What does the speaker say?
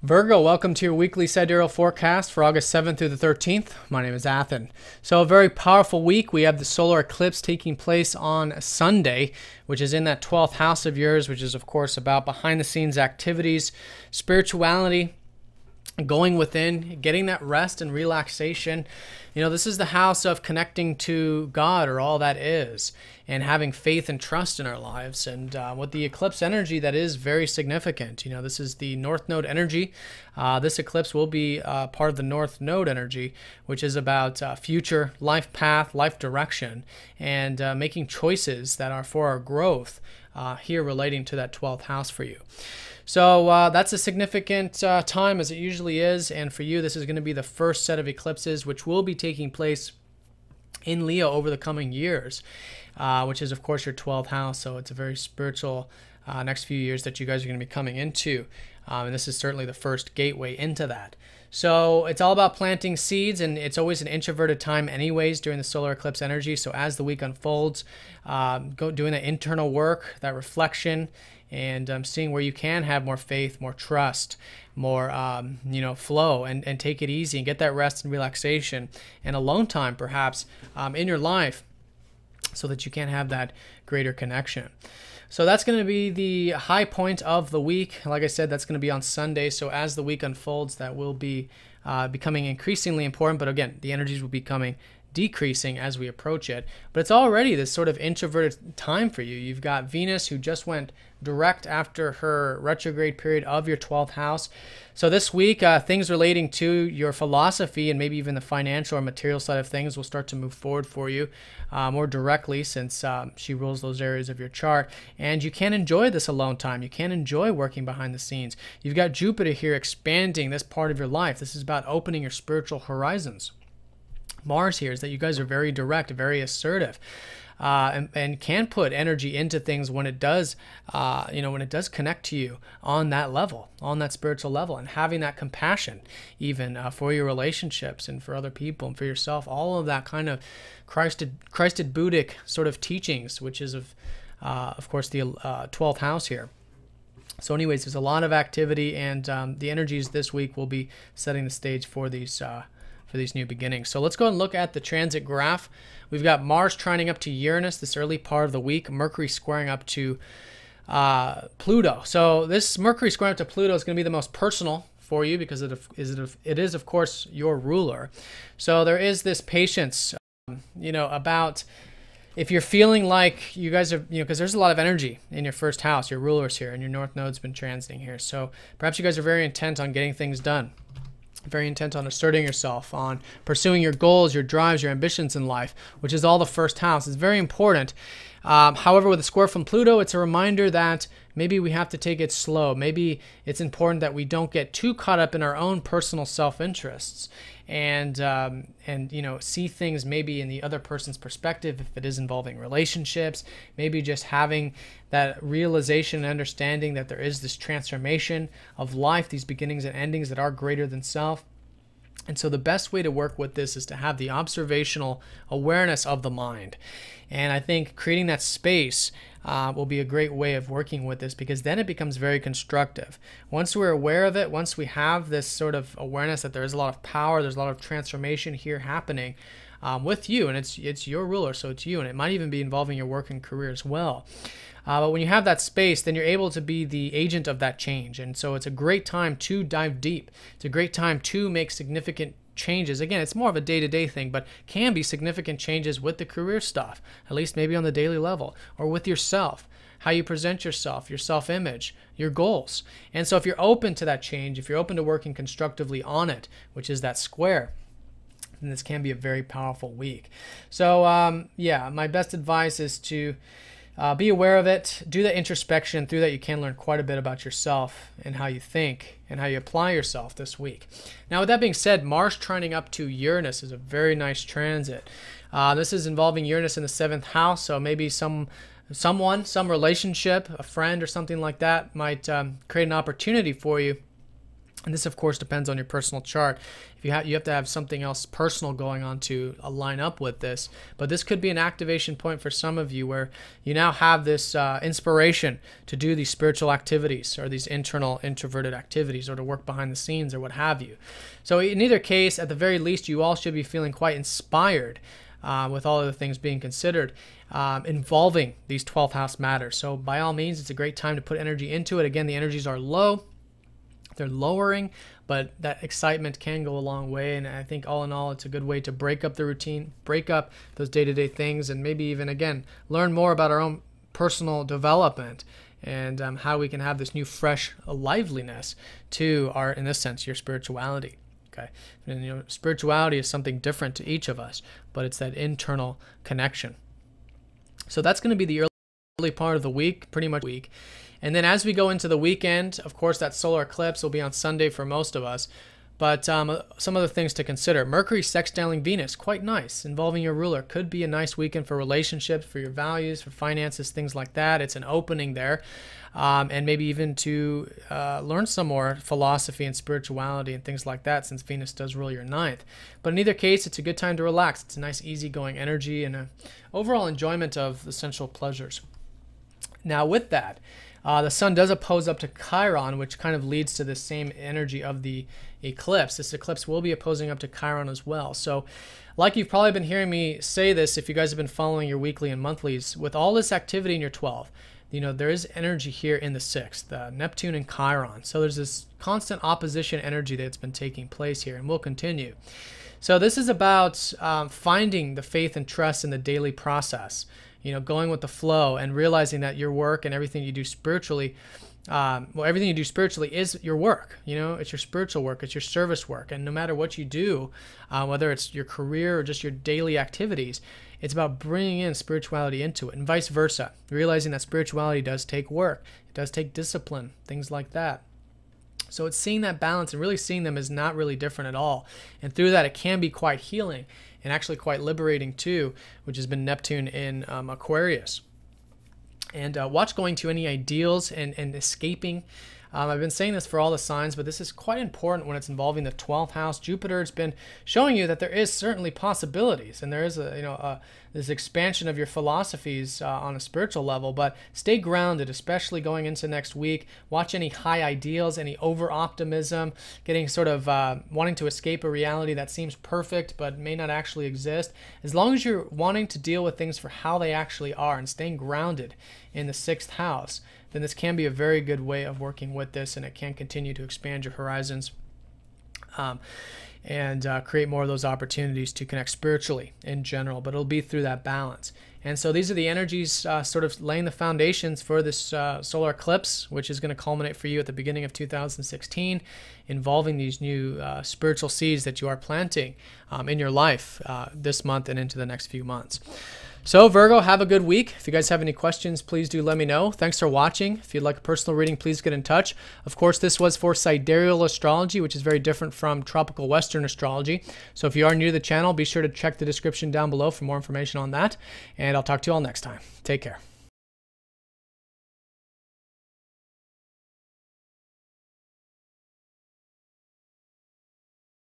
Virgo, welcome to your weekly sidereal forecast for August 7th through the 13th. My name is Athen. So a very powerful week. We have the solar eclipse taking place on Sunday, which is in that 12th house of yours, which is, of course, about behind-the-scenes activities, spirituality, going within, getting that rest and relaxation. You know, this is the house of connecting to God or all that is and having faith and trust in our lives. And with the eclipse energy, that is very significant. You know, this is the North Node energy. This eclipse will be part of the North Node energy, which is about future life path, life direction, and making choices that are for our growth here relating to that 12th house for you. So that's a significant time as it usually is. And for you, this is going to be the first set of eclipses, which will be taking place in Leo over the coming years, which is, of course, your 12th house. So it's a very spiritual next few years that you guys are going to be coming into. And this is certainly the first gateway into that. So it's all about planting seeds, and it's always an introverted time anyways during the solar eclipse energy. So as the week unfolds, doing the internal work, that reflection, and seeing where you can have more faith, more trust, more you know, flow, and take it easy and get that rest and relaxation and alone time perhaps in your life so that you can have that greater connection. So that's going to be the high point of the week. Like I said, that's going to be on Sunday. So as the week unfolds, that will be becoming increasingly important. But again, the energies will be coming decreasing as we approach it. But it's already this sort of introverted time for you. You've got Venus, who just went direct after her retrograde period of your 12th house. So this week, things relating to your philosophy and maybe even the financial or material side of things will start to move forward for you more directly, since she rules those areas of your chart. And you can enjoy this alone time. You can enjoy working behind the scenes. You've got Jupiter here expanding this part of your life. This is about opening your spiritual horizons. Mars here is that you guys are very direct, very assertive, and can put energy into things when it does, you know, when it does connect to you on that level, on that spiritual level, and having that compassion even for your relationships and for other people and for yourself, all of that kind of Christed Buddhic sort of teachings, which is of course the 12th house here. So anyways, there's a lot of activity, and the energies this week will be setting the stage for these new beginnings. So let's go and look at the transit graph. We've got Mars trining up to Uranus this early part of the week, Mercury squaring up to Pluto. So this Mercury squaring up to Pluto is going to be the most personal for you, because it is of course your ruler. So there is this patience, you know, about if you're feeling like you guys are, you know, because there's a lot of energy in your first house, your ruler's here, and your North Node's been transiting here. So perhaps you guys are very intent on getting things done, very intent on asserting yourself, on pursuing your goals, your drives, your ambitions in life, which is all the first house. It's very important. However, with a square from Pluto, it's a reminder that maybe we have to take it slow. Maybe it's important that we don't get too caught up in our own personal self-interests, and you know, see things maybe in the other person's perspective if it is involving relationships. Maybe just having that realization and understanding that there is this transformation of life, these beginnings and endings that are greater than self. And so the best way to work with this is to have the observational awareness of the mind. And I think creating that space will be a great way of working with this, because then it becomes very constructive. Once we're aware of it, once we have this sort of awareness that there is a lot of power, there's a lot of transformation here happening with you, and it's your ruler, so it's you, and it might even be involving your work and career as well. But when you have that space, then you're able to be the agent of that change. And so it's a great time to dive deep. It's a great time to make significant changes. Again, it's more of a day-to-day thing, but can be significant changes with the career stuff, at least maybe on the daily level, or with yourself, how you present yourself, your self-image, your goals. And so if you're open to that change, if you're open to working constructively on it, which is that square, then this can be a very powerful week. So yeah, my best advice is to be aware of it, do the introspection. Through that, you can learn quite a bit about yourself and how you think and how you apply yourself this week. Now, with that being said, Mars trining up to Uranus is a very nice transit. This is involving Uranus in the 7th house, so maybe some relationship, a friend or something like that might create an opportunity for you And this, of course, depends on your personal chart. If you have to have something else personal going on to line up with this. But this could be an activation point for some of you where you now have this inspiration to do these spiritual activities or these internal introverted activities or to work behind the scenes or what have you. So in either case, at the very least, you all should be feeling quite inspired with all of the things being considered involving these 12th house matters. So by all means, it's a great time to put energy into it. Again, the energies are low. They're lowering, but that excitement can go a long way, and I think all in all it's a good way to break up the routine, break up those day-to-day things, and maybe even again learn more about our own personal development and how we can have this new fresh liveliness to our, in this sense, your spirituality. Okay, and you know, spirituality is something different to each of us, but it's that internal connection. So that's going to be the early part of the week, pretty much week. And then as we go into the weekend, of course, that solar eclipse will be on Sunday for most of us. But some other things to consider. Mercury sextiling Venus, quite nice, involving your ruler. Could be a nice weekend for relationships, for your values, for finances, things like that. It's an opening there. And maybe even to learn some more philosophy and spirituality and things like that, since Venus does rule your ninth. But in either case, it's a good time to relax. It's a nice, easygoing energy and an overall enjoyment of the sensual pleasures. Now with that, the sun does oppose up to Chiron, which kind of leads to the same energy of the eclipse. This eclipse will be opposing up to Chiron as well. So like you've probably been hearing me say this, if you guys have been following your weekly and monthlies, with all this activity in your 12th, you know, there is energy here in the 6th, Neptune and Chiron. So there's this constant opposition energy that's been taking place here and will continue. So this is about finding the faith and trust in the daily process. You know, going with the flow and realizing that your work and everything you do spiritually, everything you do spiritually is your work. You know, it's your spiritual work, it's your service work. And no matter what you do, whether it's your career or just your daily activities, it's about bringing in spirituality into it, and vice versa. Realizing that spirituality does take work, it does take discipline, things like that. So it's seeing that balance and really seeing them as not really different at all. And through that, it can be quite healing and actually quite liberating too, which has been Neptune in Aquarius. And watch going to any ideals and escaping. I've been saying this for all the signs, but this is quite important when it's involving the 12th house. Jupiter's been showing you that there is certainly possibilities, and there is a, you know, this expansion of your philosophies on a spiritual level. But stay grounded, especially going into next week. Watch any high ideals, any over optimism, getting sort of wanting to escape a reality that seems perfect but may not actually exist. As long as you're wanting to deal with things for how they actually are and staying grounded in the 6th house, then this can be a very good way of working with this, and it can continue to expand your horizons and create more of those opportunities to connect spiritually in general, but it'll be through that balance. And so these are the energies sort of laying the foundations for this solar eclipse, which is going to culminate for you at the beginning of 2016, involving these new spiritual seeds that you are planting in your life this month and into the next few months. So Virgo, have a good week. If you guys have any questions, please do let me know. Thanks for watching. If you'd like a personal reading, please get in touch. Of course, this was for Sidereal Astrology, which is very different from Tropical Western Astrology. So if you are new to the channel, be sure to check the description down below for more information on that. And I'll talk to you all next time. Take care.